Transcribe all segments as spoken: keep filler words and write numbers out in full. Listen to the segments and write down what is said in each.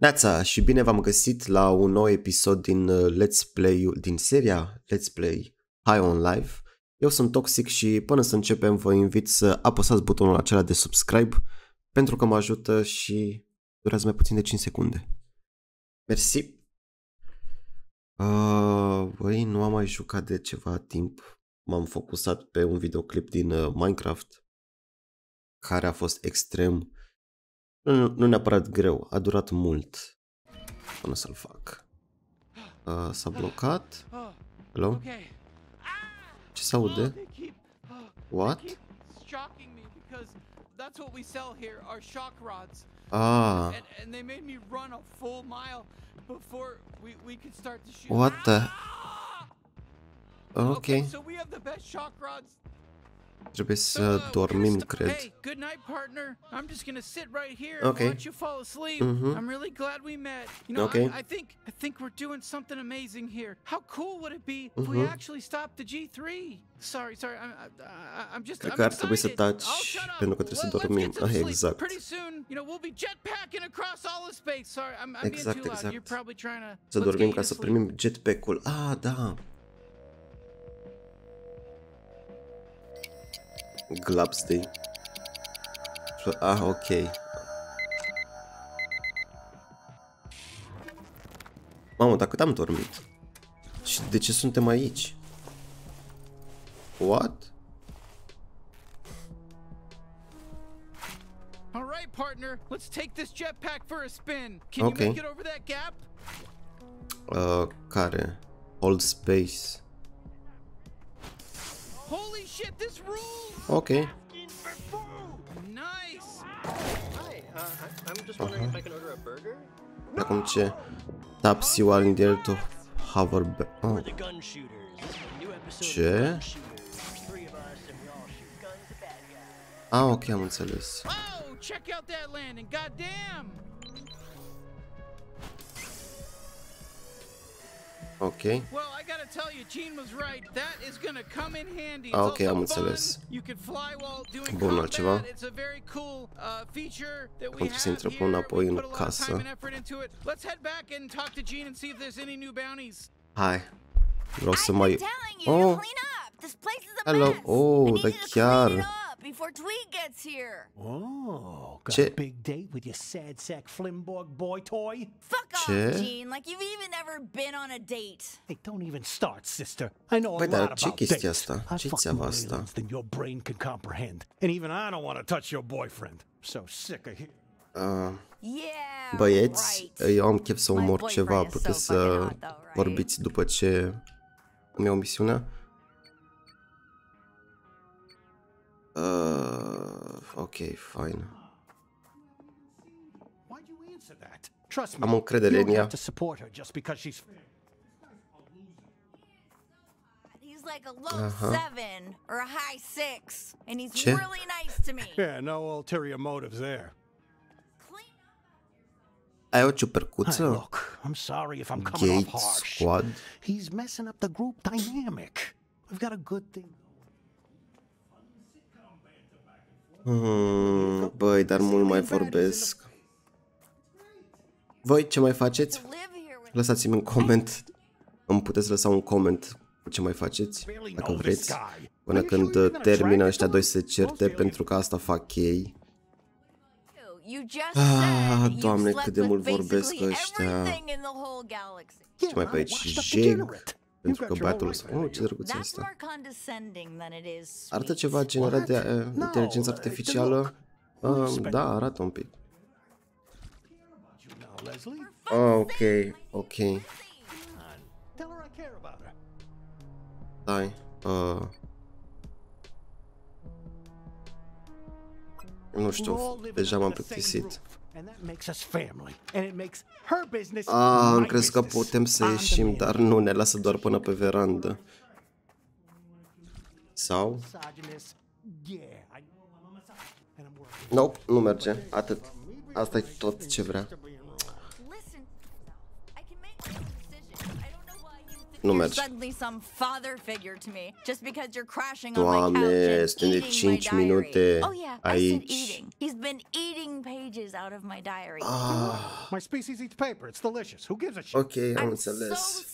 Neața și bine v-am găsit la un nou episod din Let's Play, din seria Let's Play High on Life. Eu sunt Toxic și până să începem vă invit să apăsați butonul acela de subscribe pentru că mă ajută și durează mai puțin de cinci secunde. Mersi! Uh, băi, nu am mai jucat de ceva timp. M-am focusat pe un videoclip din Minecraft care a fost extrem. Nu, nu neapărat greu, a durat mult până să-l fac. Uh, S-a blocat. Hello? Ce s-aude? What? Ah. What the? Ok. Trebuie să dormim, cred. Ok. Mm-hmm. Ok. Mm-hmm. Cred că ar trebui să taci, pentru că trebuie să dormim. Ah, exact. Exact, exact. Să dormim ca să primim jetpack-ul. Ah, da. Glabs Day. Ah, ok. Mamă, dar cât am dormit? Și de ce suntem aici? What? Alright, partner, let's take this jetpack for a spin. Can you make it over that gap? Uh, care? Old space. Holy shit, this rules! Okay. Nice. Hi, uh, I'm just wondering if I can order a burger. Acum ce? Taps you while in the air to hover back. Oh. Ce? Ah, ok, am înțeles. Oh, check out that landing, goddamn! Ok. Ah, ok, am înțeles. Bun, altceva. Acum trebuie să intrăm înapoi în casă. Hai. Vreau să mai... Oh! Hello! Oh, dar chiar... Before Twig gets here. Oh, got a big date with your sad sack Flimborg boy toy? Fuck off, Gene, like you've even ever been on a date. Hey, don't even start, sister. I know a lot about dates. I fucking know more than your brain can comprehend, and even I don't want to touch your boyfriend. So sick of him. Uh, băieți, eu am chef să omor ceva, puteți să vorbiți după ce îmi iau misiunea? Uh, ok, fine. Am încredere în ea. Aha. Ce? Ai o ciupercuță? Gate Squad? Hmm, băi, dar mult mai vorbesc. Voi ce mai faceți? Lăsați-mi un coment. Îmi puteți lăsa un coment cu ce mai faceți, dacă vreți. Până când termină ăștia doi se certe, pentru că asta fac ei. Ah, Doamne, cât de mult vorbesc ăștia. Ce mai pe aici? Jeg. Pentru că băiatul ăsta... Oh, ce drăguț e ăsta. Arată ceva generat de uh, inteligență artificială? Uh, da, arată un pic. Oh, ok, ok. Stai. Uh. Nu știu, deja m-am plictisit. Ah, am crezut că putem să ieșim, dar nu, ne lasă doar până pe verandă. Sau? Nope, nu merge, atât. Asta e tot ce vrea. Nu merge. Doamne, suntem de cinci minute aici. Ah. Ok, am înțeles.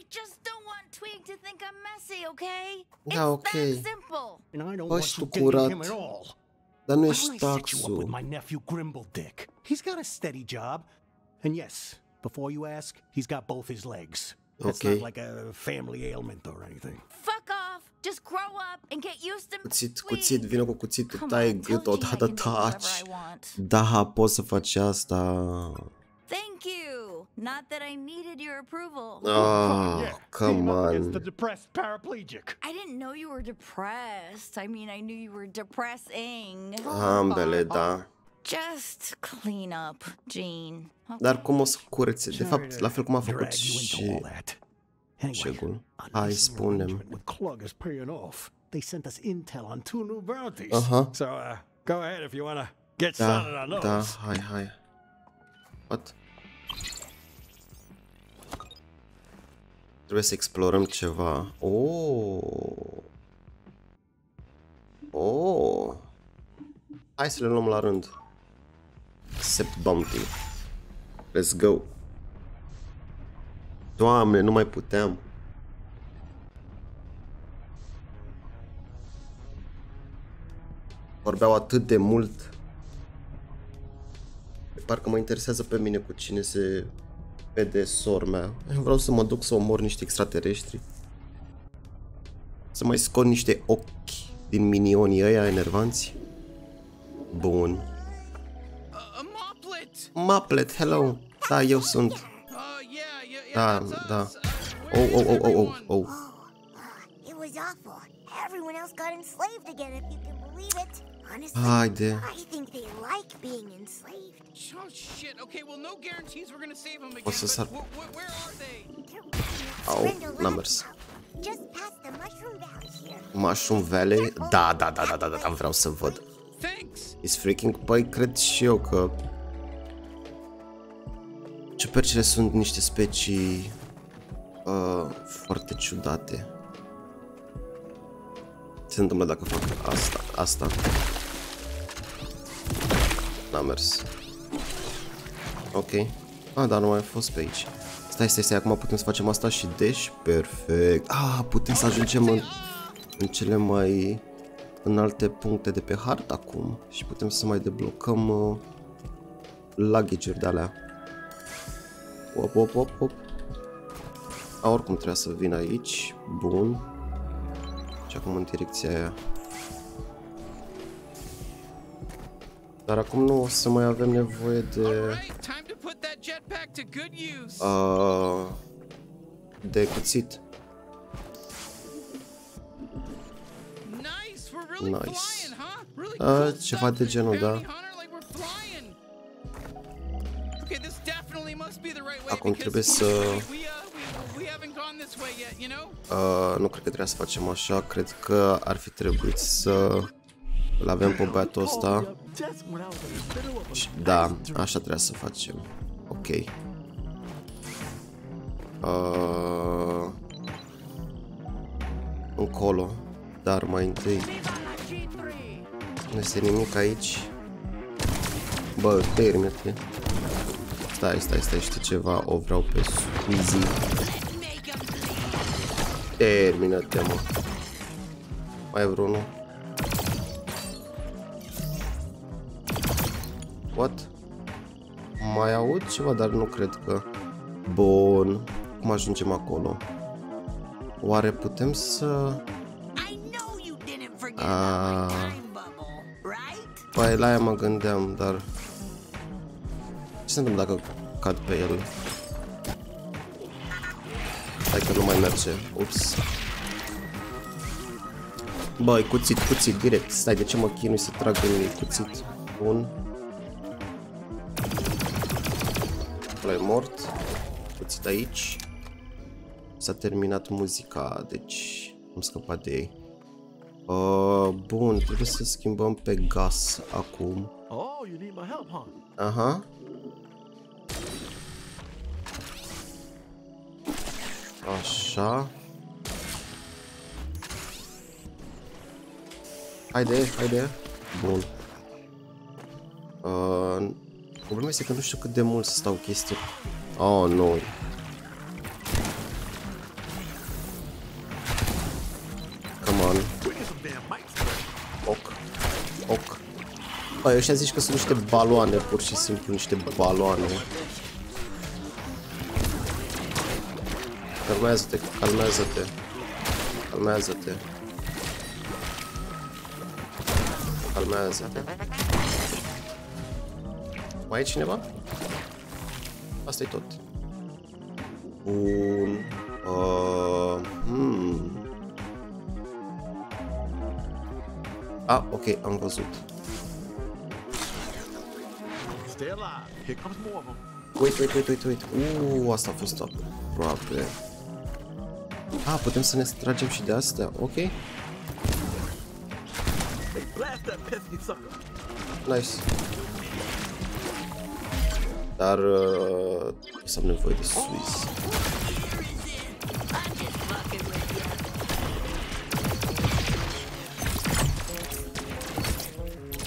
I just don't want Twig to think I'm messy, okay? It's da, okay. That simple. And I don't want to date him at all. Dar nu ești taxul. With my nephew Grimble Dick. He's got a steady job. And yes, before you ask, he's got both his legs. That's okay. Not like a family ailment or anything. Fuck off. Just grow up and get used to Twig. Cuțit, cuțit, vină cu cuțitul, tai gât odată, taci. Da, poți să faci asta. Thank you. Not that I needed your approval. Oh, come on. The depressed paraplegic. I didn't know you were depressed. I mean, I knew you were depressing. Ambele, da. Just clean up, Gene. Dar cum o să curețe? De fapt, la fel cum a făcut și Șegul. Hai, spune-mi. They sent us intel on two new bounties. So, go ahead if you want to get started on those. Da, hai, hai. What? Trebuie să explorăm ceva. Oh. Oh. Hai să le luăm la rând. Accept bounty. Let's go. Doamne, nu mai puteam. Vorbeau atât de mult. Parcă mă interesează pe mine cu cine se vede sora mea. Eu vreau să mă duc să omor niște extraterestri. Să mai scot niște ochi din minionii ăia enervanți. Bun. Maplet, hello. Da, eu sunt. Da, da. Oh, oh, oh, oh, oh, oh. Haide. O să sar. Au, n-am mers. Mushroom Valley? Da, da, da, da, da, da, vreau să văd. It's freaking, păi cred și eu că ciupercile sunt niște specii uh, foarte ciudate. Ce se întâmplă dacă fac asta, asta? N-am mers. Ok. Ah, dar nu mai a fost pe aici. Stai, stai, stai, acum putem să facem asta și deci, perfect. Ah, putem să ajungem în, în cele mai înalte puncte de pe hartă acum. Și putem să mai deblocăm uh, luggage-uri de-alea. Op, op, op, op. Ah, oricum trebuia să vin aici. Bun. Și acum în direcția aia. Dar acum nu o să mai avem nevoie de uh, de cuțit. Nice. A, ceva de genul, da. Acum trebuie să... Uh, nu cred că trebuia să facem așa. Cred că ar fi trebuit să... Îl avem pe băiatul ăsta. Da, așa trebuia să facem. Ok. Uh, încolo. Dar mai întâi nu este nimic aici. Bă, termine-te. Stai, stai, stai, știi ceva? O vreau pe squeezy. Termină-te, mă. Mai e vreunul? What? Mai aud ceva, dar nu cred că... Bun. Cum ajungem acolo? Oare putem să... Aaaa... Păi la aia mă gândeam, dar... Ce se întâmplă dacă cad pe el? Hai că nu mai merge. Ups. Băi, cuțit, cuțit, direct. Stai, de ce mă chinui să trag în cuțit? Bun. Ăla e mort. Cuțit aici. S-a terminat muzica, deci am scăpat de ei. Uh, bun, trebuie să schimbăm pe gas acum. Aha. Așa. Haide, haide. Bun. Uh, problema este că nu știu cât de mult să stau chestii. Oh, nu. No. Come on. Oc. Oc. Bă, ăștia zici că sunt niște baloane, pur și simplu niște baloane. Calmează-te, calmează-te. Calmează-te. Calmează-te. Mai e cineva? Asta e tot. Bun. Uh, hmm. Ah, ok, am văzut. Uite, uite, uite, uite, uite. Uuu, asta a fost aproape. A, ah, putem să ne tragem și de astea, ok. Nice. Dar uh, să am nevoie de Swiss.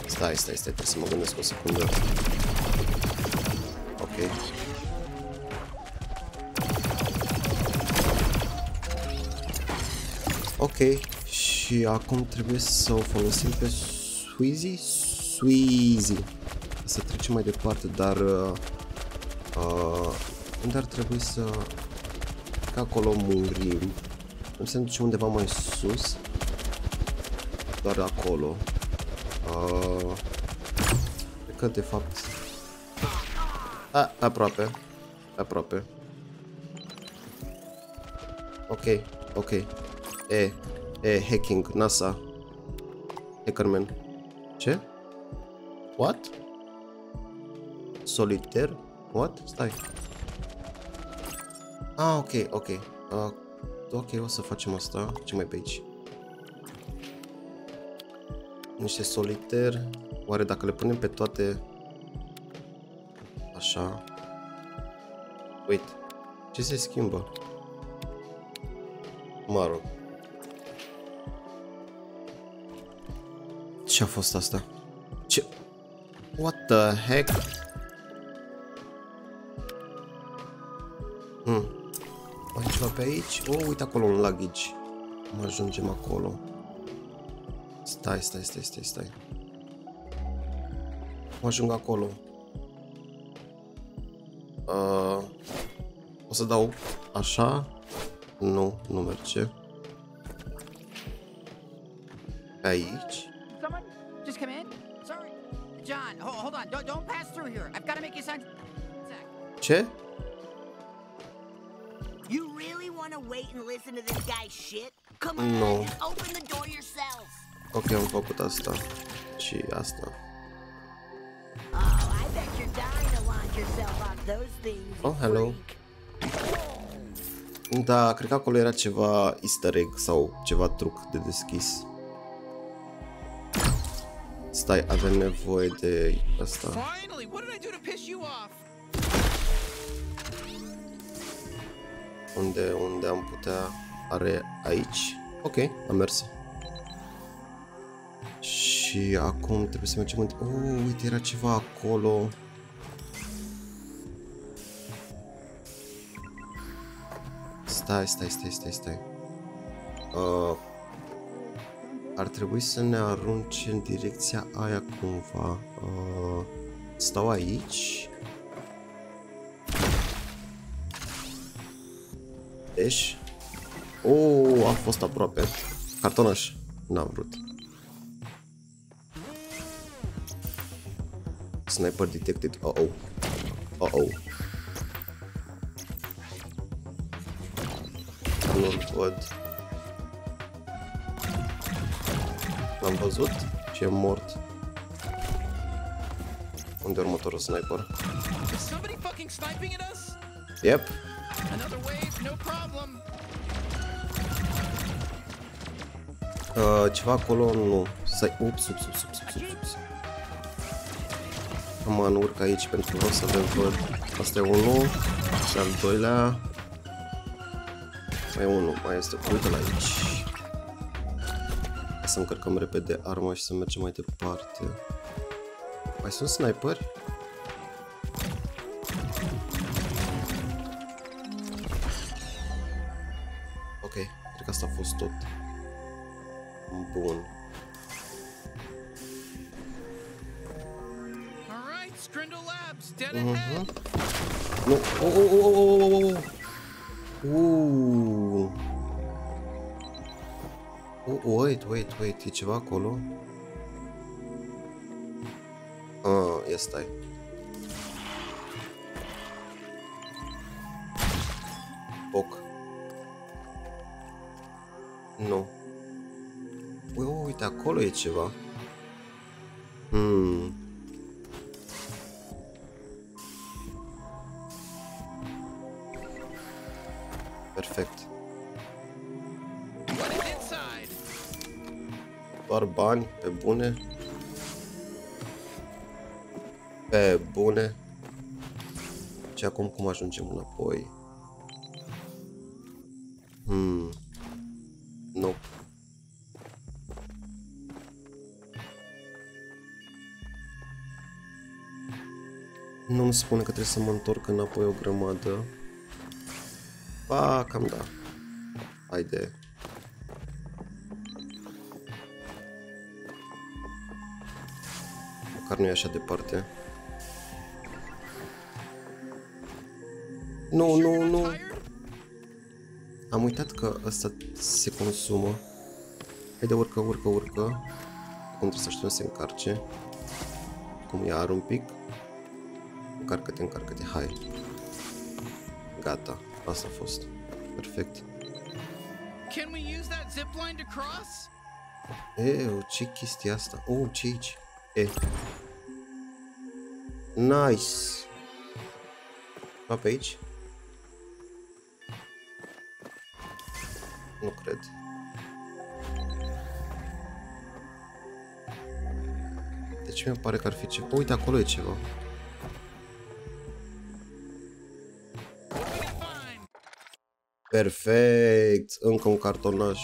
Stai, stai, stai, trebuie să mă gândesc o secundă. Ok. Ok, și acum trebuie să o folosim pe Sweezy? Sweezy. Să trecem mai departe, dar uh, unde ar trebui să... Că acolo murim. Nu se duce undeva mai sus. Doar acolo. Uh, cred că de fapt... A, aproape. Aproape. Ok, ok. E, e, hacking, NASA. Hackerman. Ce? What? Solitaire? What? Stai. Ah, ok, ok. Uh, ok, o să facem asta. Ce mai pe aici? Niște solitaire. Oare dacă le punem pe toate... Așa. Uite. Ce se schimbă? Mă rog. Ce a fost asta? Ce? What the heck? Hmm. Mai ceva pe aici? Oh, uite acolo un luggage. Mă ajungem acolo. Stai, stai, stai, stai, stai. Mă ajung acolo. Uh, o să dau așa. Nu, nu merge. Pe aici. Just come in. Sorry. John, hold on. Don't don't pass through here. I've got to make you sign. Ce? You really want to wait and listen to this guy's shit? Come on. No. Open the door yourselves. Ok, am făcut asta. Și asta. Oh, I bet you're dying to launch yourself off those things. Oh, hello. Da, cred că acolo era ceva easter egg sau ceva truc de deschis. Stai, avem nevoie de asta. Unde, unde am putea? Are aici. Ok, am mers. Și acum trebuie să mergem în... Oh, uite, era ceva acolo. Stai, stai, stai, stai, stai. Uh, ar trebui să ne arunce în direcția aia cumva. Uh, stau aici. Deci. Oh, a fost aproape. Cartonaș. N-am vrut. Sniper detected. Uh-oh. Uh-oh. Nu-l văd. L-am văzut și e mort. Unde e următorul sniper? Yep. Uh, ceva acolo nu. Să-i... Ups, ups, ups, ups, ups, ups. Mă urc aici pentru că vreau să le văd. Asta e unul. Și al doilea. Mai e unul, mai este. Uite-l aici. Hai să încărcăm repede arma și să mergem mai departe. Mai sunt sniperi? Ok, cred că asta a fost tot. Bun. Uh-huh. Nu. Oh, oh, oh, oh, oh, oh, oh. Oh, wait, wait, wait, e ceva acolo? Ah, ia stai. Poc. Nu. Ui, ui, uite, acolo e ceva. Hmm. Perfect. Doar bani, pe bune. Pe bune. Și acum cum ajungem înapoi? Hmm. Nu. Nu-mi spune că trebuie să mă întorc înapoi o grămadă. Ba, cam da. Haide. Măcar nu e așa departe. Nu, nu, nu. Am uitat că ăsta se consumă. Haide, urcă, urcă, urcă. Acum trebuie să știu să se încarce. Acum iar un pic. Încarcă-te, încarcă-te, hai. Gata. Asta a fost. Perfect. Eu, ce chestie asta? Oh, ce aici? E. Nice. Ceva pe aici? Nu cred. Deci mi-a pare că ar fi ceva. Oh, uite, acolo e ceva. Perfect! Încă un cartonaș.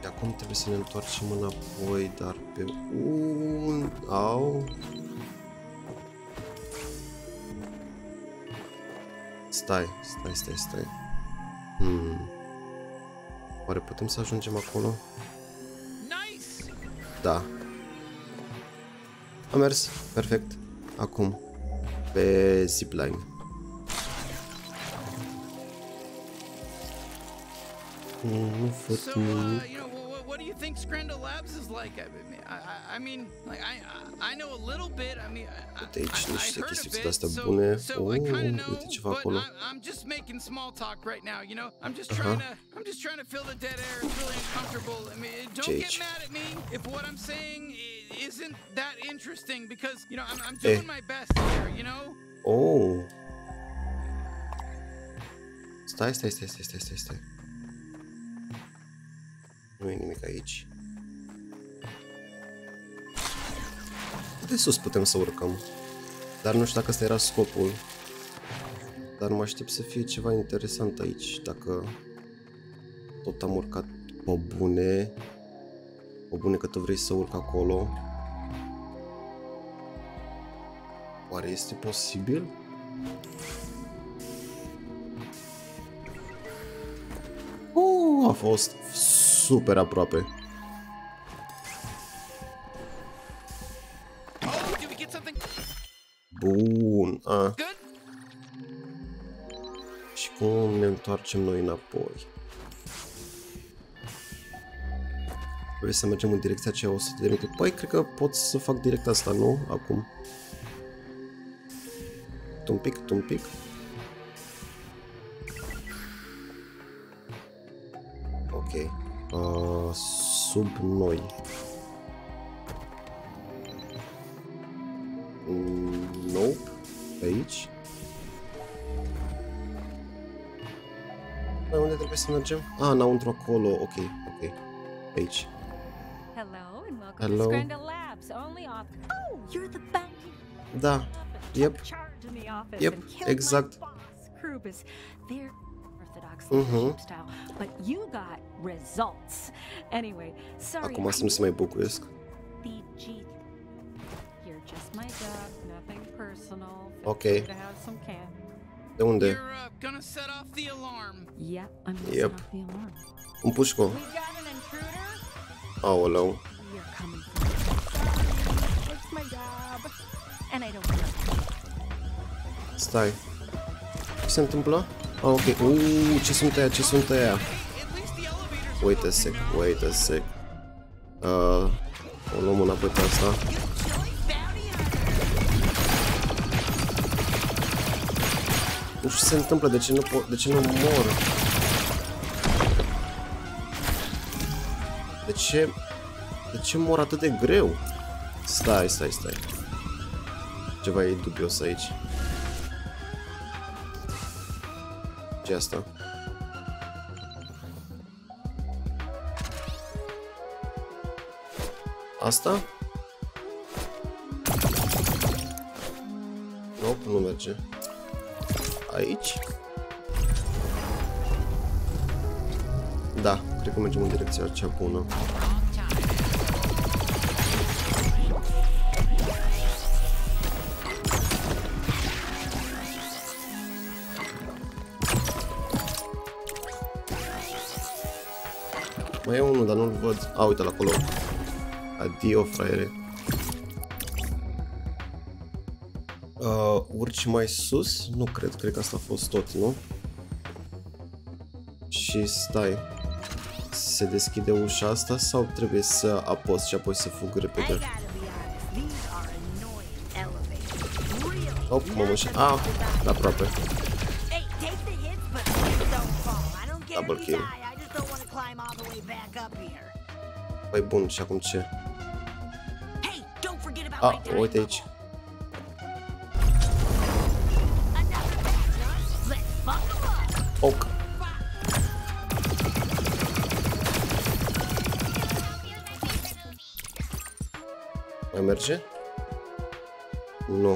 De acum trebuie să ne întoarcem înapoi, dar pe un... Au! Stai, stai, stai, stai. Hmm. Oare putem să ajungem acolo? Da. Am mers. Perfect. Acum. Pe zipline. Mm, so, uh, you know, what, what do you think Scranda Labs is like? I mean, I, I mean, like I, I know a little bit. I mean, I, I, I heard a bit, so, so I kind of know, but I, I'm just making small talk right now. You know, I'm just trying to, I'm just trying to fill the dead air. It's really uncomfortable. I mean, don't get mad at me if what I'm saying isn't that interesting, because you know I'm, I'm doing my best here. You know. Oh. Stai, stai, stai, stai, stai, stai, stai. Nu e nimic aici. De sus putem să urcăm. Dar nu știu dacă ăsta era scopul. Dar mă aștept să fie ceva interesant aici. Dacă tot am urcat pe bune. Pe bune că tu vrei să urc acolo. Oare este posibil? Uh, a fost super aproape. Bun. A. Și cum ne întoarcem noi înapoi? Trebuie să mergem în direcția aceea o sută de metri. Păi, cred că pot să fac direct asta, nu? Acum. Tu un pic, tu un pic. Ok. Uh, sub noi. Mm, nope. Aici. Dar unde trebuie să mergem? Ah, înăuntru acolo. Ok, ok. Aici. Hello and welcome Hello. to Scranda Labs. Only off. Oh, you're the bandit. Da. Yep. Yep, exact. Mm-hmm. Acum asta nu se mai bucuiesc. Ok. De unde? Yep. Un pușco. Aoleu. Stai. Ce se întâmplă? Ah, ok. Uuu, ce sunt aia, ce sunt aia? Wait a sec, wait a sec. Uh, o luăm înapoi pe asta. Nu știu ce se întâmplă, de ce nu pot, de ce nu mor? De ce, de ce mor atât de greu? Stai, stai, stai. Ceva e dubios aici. Ce asta? Asta? Nope, nu merge. Aici? Da, cred că mergem în direcția cea bună. Mai e unul, dar nu-l văd. A, uite-l acolo. Adio, fraiere. Uh, urci mai sus? Nu cred, cred că asta a fost tot, nu? Și stai. Se deschide ușa asta sau trebuie să apăs și apoi să fug repede? Op, mă mășa. A, aproape. Double kill. Păi bun, și acum ce? A, uite aici. Oc. Mai merge? Nu.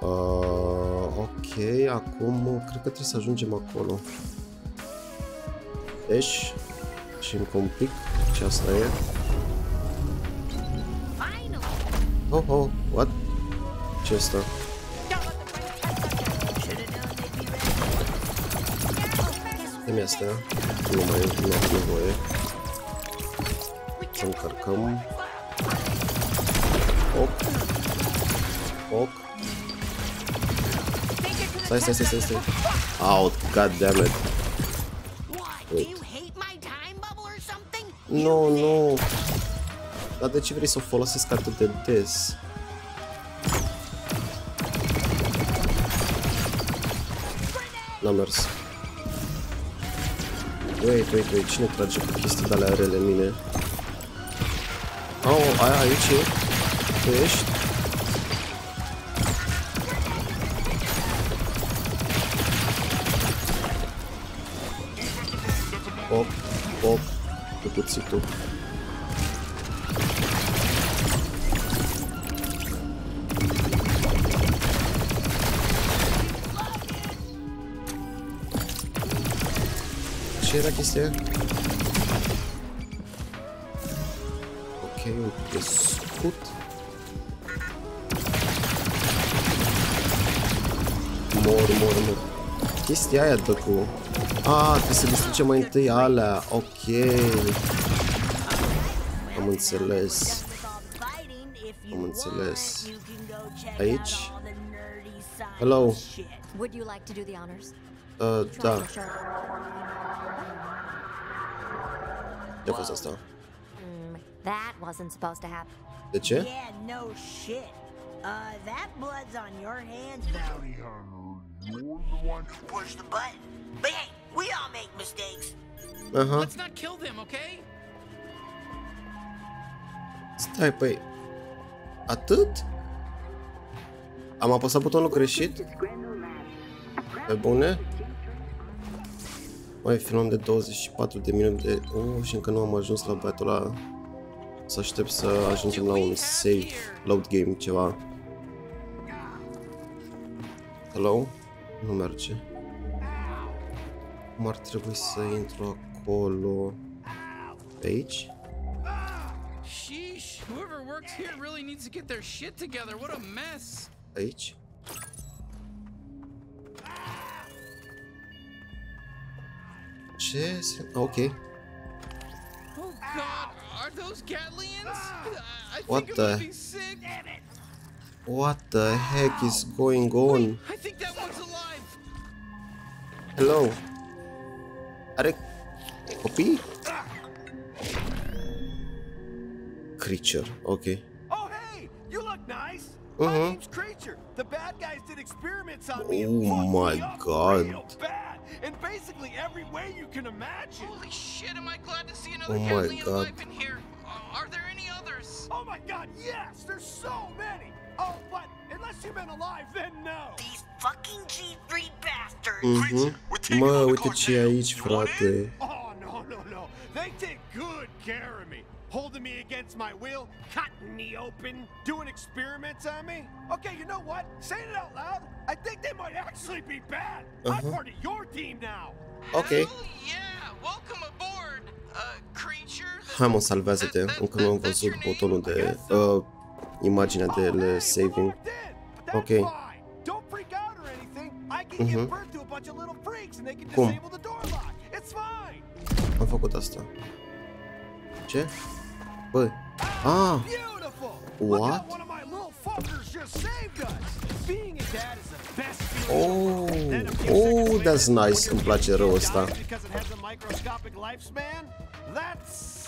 Uh, ok, acum cred că trebuie să ajungem acolo. Deci, și încă un pic. Ce asta e? Oh, oh, what? Ce asta? Dă-mi asta. Nu mai e, nu am nevoie. Să încărcăm. Oc. Oc. Stai, stai, stai, stai, stai. Out, god damn it. Wait. Nu, nu. Dar de ce vrei să o folosesc atât de des? N-am mers. Wait, wait, wait, cine trage cu chestii de alea rele mine? Oh, aia aici e? Tu ești? Pop, pop. Cu cuțitul. Ce era chestia? Ok, un pic de scut. Mor, mor, mor. Chestia aia dă cu... Ah, trebuie să distrugem mai întâi alea. Ok. Am înțeles. Am înțeles. Aici? Hello. Uh, da. Ce-a fost asta? De ce? We all make mistakes. Uh-huh. Let's not kill them, okay? Stai, păi... Atât? Am apăsat butonul greșit? Pe bune? Mai filmăm de douăzeci și patru de minute. Oh, și încă nu am ajuns la battle ăla. Să aștept să ajungem la un save, load game, ceva. Hello? Nu merge. Acum ar trebui să intru acolo. Pe aici. Aici. Ce? Ok. What the? What the heck is going on? Hello. Are copii? Creature. Ok. Uh-huh. Oh my god. And basically every way you can imagine. Holy shit, am I glad to see another Kathleen alive in here. Are there any others? Oh my god, yes, there's so many. Oh, but unless you've been alive, then no. These fucking G three bastards. Mm-hmm. Mă, uite ce e aici, frate. Oh, no, no, no. They take good care of me. Holding me against my will, cutting me open, doing experiments on me. Okay, you know what? Saying it out loud, I think they might actually be bad. Uh-huh. I'm part of your team now. Okay. Hell yeah, welcome aboard, uh, creature. Hai mă, salvează-te, încă nu am văzut butonul de uh, imaginea de le saving. Ok. Uh-huh. Cum? Am făcut asta. Ce? Bă. Ah. What? Oh, oh, that's nice. Îmi place rău ăsta.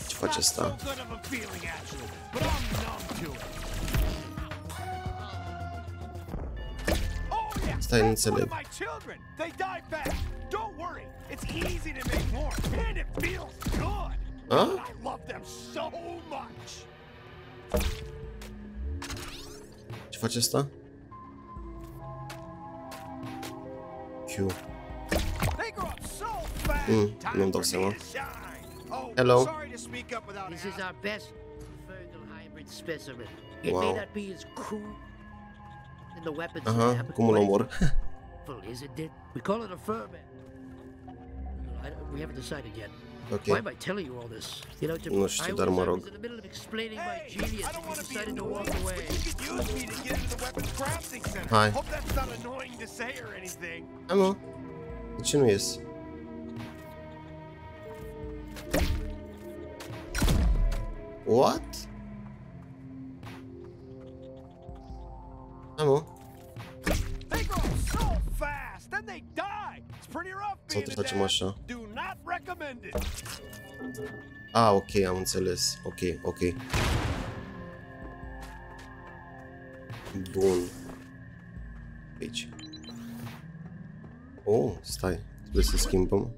Ce face asta? Stai, nu înțeleg. Huh? I love them so much. Ce face asta? Q. Mm, nu-mi dau seama. Hello. Wow. Aha, cum îl omor? Ok. Nu știu, dar mă rog. Hai. Hai mă. De ce nu ies? What? Hai mă. Sau trebuie să facem așa. Ah, ok, am înțeles. Ok, ok. Bun. Aici. Oh, stai. Trebuie să schimbăm.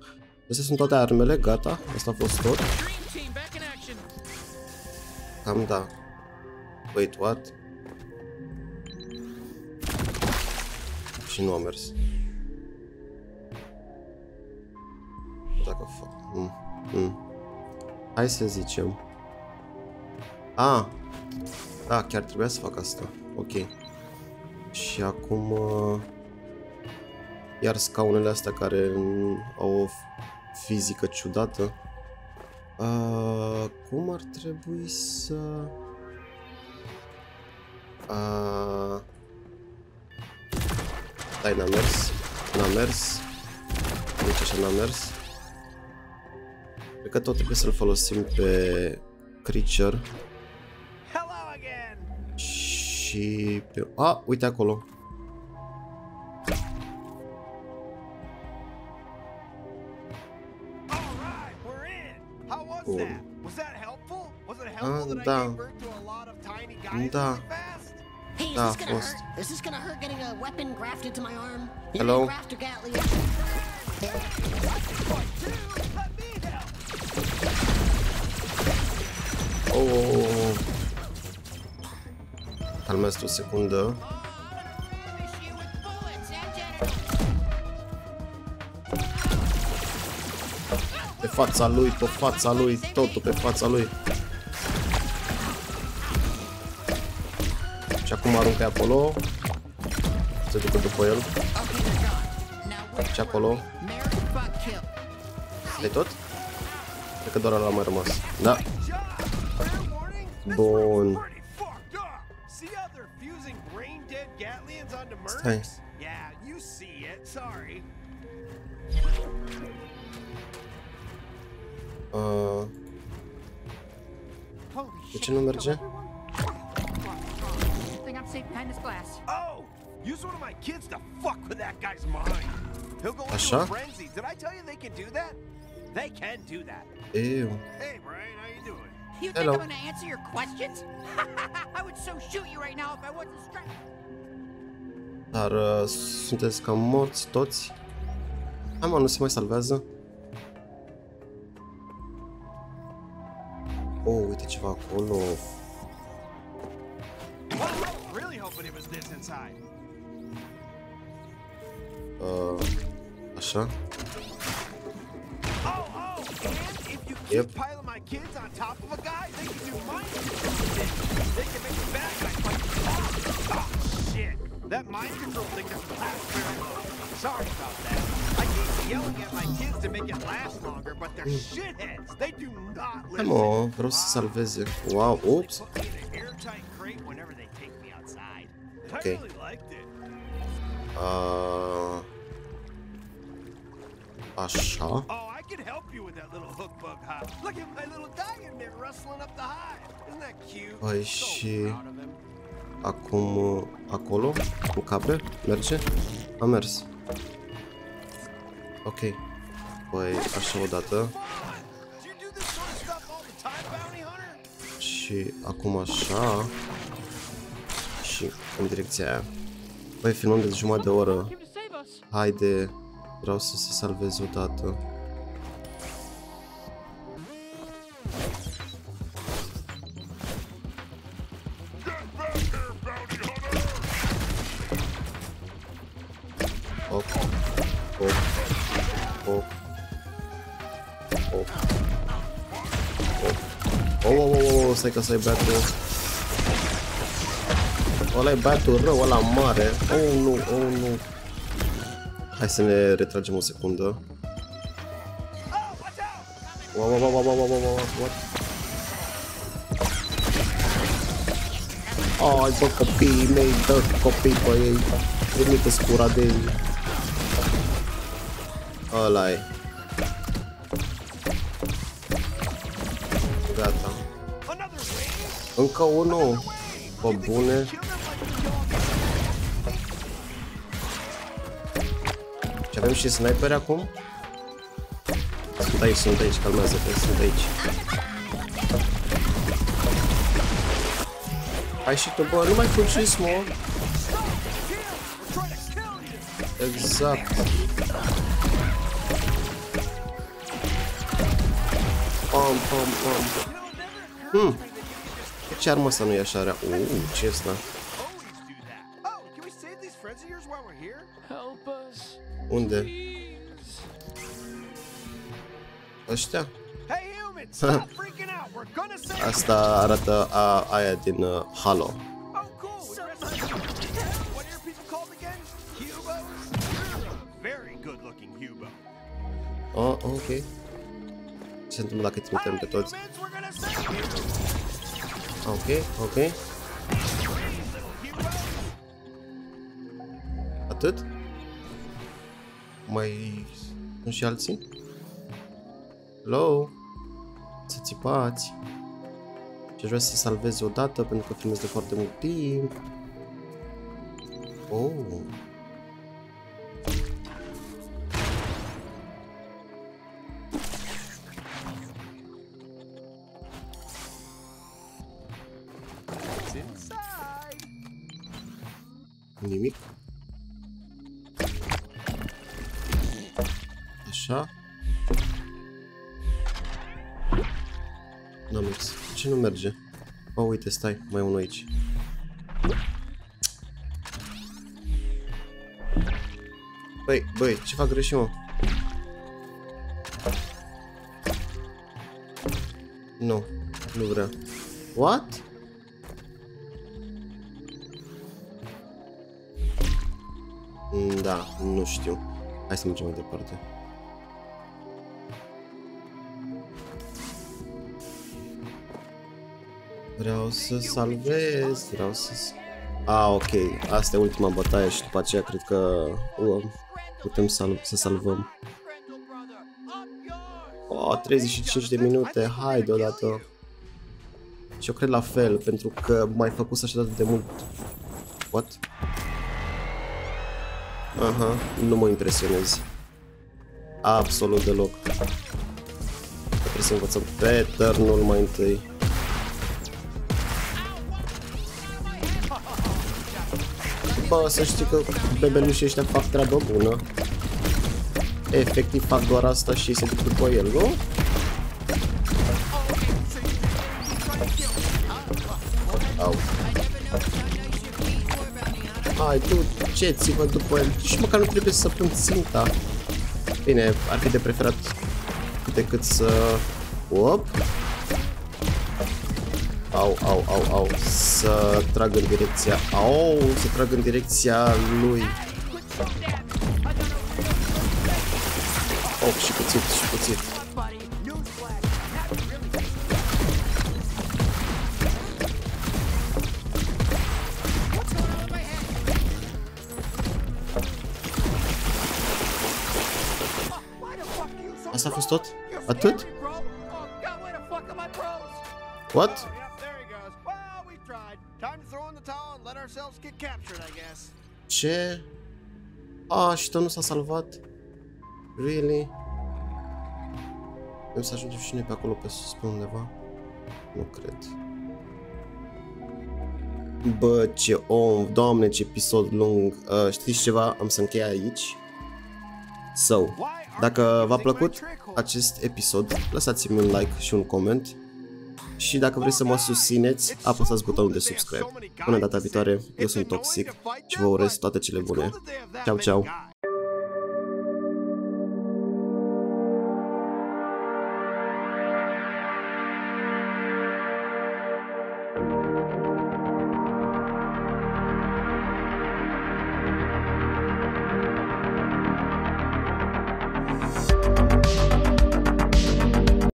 Astea sunt toate armele, gata. Asta a fost tot. Cam da. Wait, what? Și nu a mers. Dacă fac... Mm. Mm. Hai să zicem. Ah, da, chiar trebuia să fac asta. Ok. Și acum... Uh, iar scaunele astea care au o fizică ciudată. Uh, cum ar trebui să... Uh, stai, n-a mers. N-a mers. Deci așa n-a mers. Cred că tot trebuie să-l folosim pe Creature. Și pe... A, uite acolo. Bun. A, da. Da. Da, a fost. Hello? Oh. Calmează o secundă. Pe fața lui, pe fața lui, totul pe fața lui. Și acum aruncă acolo. Se ducă după el. Și acolo. de tot? Cred că doar ăla m-a rămas. Da. Bun. Stai. Uh. De ce nu merge? Așa? Ew. Hello. Dar uh, sunteți cam morți toți? Hai mă, nu se mai salvează. Oh, uite ceva acolo. Uh, așa. Yep. That mind control thing doesn't last very long. Sorry about that. I keep yelling at my kids to make it last longer, but they're shitheads. They do not listen. Hello, vreau să salveze. Wow, oops. Okay. Uh, așa. Oh, I can help you with that little hook bug hop. Look at my little dragon there rustling up the hive. Isn't that cute? Ai și acum, acolo, cu capre, merge? A mers. Ok. Păi, așa o dată. Și acum așa. Și în direcția aia. Păi, filmăm de jumătate de oră. Haide, vreau să se salvez o dată. Stai ca să-i batu. Ăla-i batu rău, ăla mare. Oh nu, oh nu. Hai să ne retragem o secundă. Wow, wow, wow, wow, wow, wow, wow, wow. Ai bă copiii mei, dă copii pe ei. Trimite-ți cura de ei. Ăla-i. Gata. Încă unul, pe bune. Și avem și sniperi acum? Sunt aici, sunt aici, calmează-te, sunt aici. Hai și tu, bă, nu mai fugiți, mă! Exact. Pam, pam, pam. Hmm. Ce armă asta nu e așa rea? Uuu, ce asta? Unde? Ăștia? Asta arată a, aia din uh, Halo. Oh, ok. Ce se întâmplă dacă trimitem de toți? Ok, ok. Atât? Mai sunt și alții? Hello? Să țipați. Și aș vrea să salvez odată pentru că filmez de foarte mult timp. Oh. Nimic. Așa. N-am mers. Ce nu merge? O, uite, stai, mai e unul aici. Băi, băi, ce fac greșit, mă? Nu, nu vrea. What? Da, nu știu. Hai să mergem mai departe. Vreau să salvez, vreau să... Ah, ok, asta e ultima bătaie și după aceea cred că uh, putem sal să salvăm. Oh, treizeci și cinci de minute, hai deodată. Și eu cred la fel, pentru că m-ai făcut să așteptat de mult. What? Aha, nu mă impresionez. Absolut deloc. Trebuie să învățăm pattern-ul mai întâi. Bă, să știi că bebelușii ăștia fac treabă bună. Efectiv fac doar asta și se duc după el, nu? Au. Hai, tu, ceți-vă după el. Și măcar nu trebuie să pun ținta. Bine, ar fi de preferat decât să... Op. Au, au, au, au. Să trag în direcția... Au, să trag în direcția lui. Oh, și cuțit, și cuțit. Asta a fost tot? Atât? What? Ce? Ah, și tot nu s-a salvat? Really? Vrem să ajungem și noi pe acolo, pe sus, pe undeva? Nu cred. Bă, ce om, doamne, ce episod lung. Uh, știți ceva? Am să închei aici. So, dacă v-a plăcut acest episod, lăsați-mi un like și un coment. Și dacă vreți să mă susțineți, apăsați butonul de subscribe. Până data viitoare, eu sunt Toxic și vă urez toate cele bune. Ceau, ceau!